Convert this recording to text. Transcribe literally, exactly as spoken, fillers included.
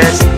Tes